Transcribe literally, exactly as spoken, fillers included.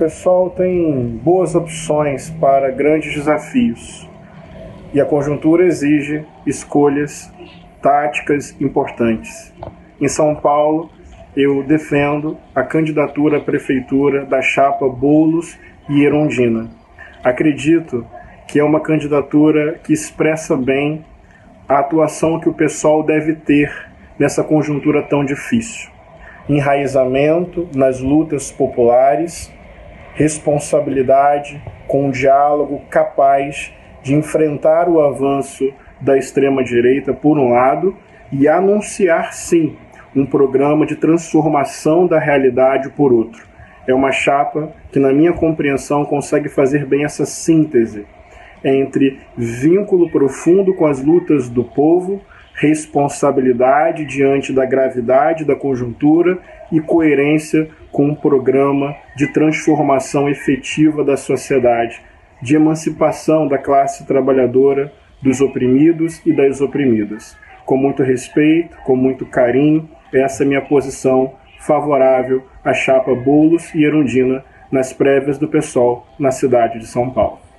P SOL tem boas opções para grandes desafios e a conjuntura exige escolhas táticas importantes. Em São Paulo, eu defendo a candidatura à prefeitura da chapa Boulos e Erundina. Acredito que é uma candidatura que expressa bem a atuação que o P SOL deve ter nessa conjuntura tão difícil. Enraizamento nas lutas populares, responsabilidade com um diálogo capaz de enfrentar o avanço da extrema-direita, por um lado, e anunciar, sim, um programa de transformação da realidade, por outro. É uma chapa que, na minha compreensão, consegue fazer bem essa síntese entre vínculo profundo com as lutas do povo, responsabilidade diante da gravidade da conjuntura e coerência com um programa de transformação efetiva da sociedade, de emancipação da classe trabalhadora, dos oprimidos e das oprimidas. Com muito respeito, com muito carinho, essa é a minha posição favorável à chapa Boulos e Erundina nas prévias do P SOL na cidade de São Paulo.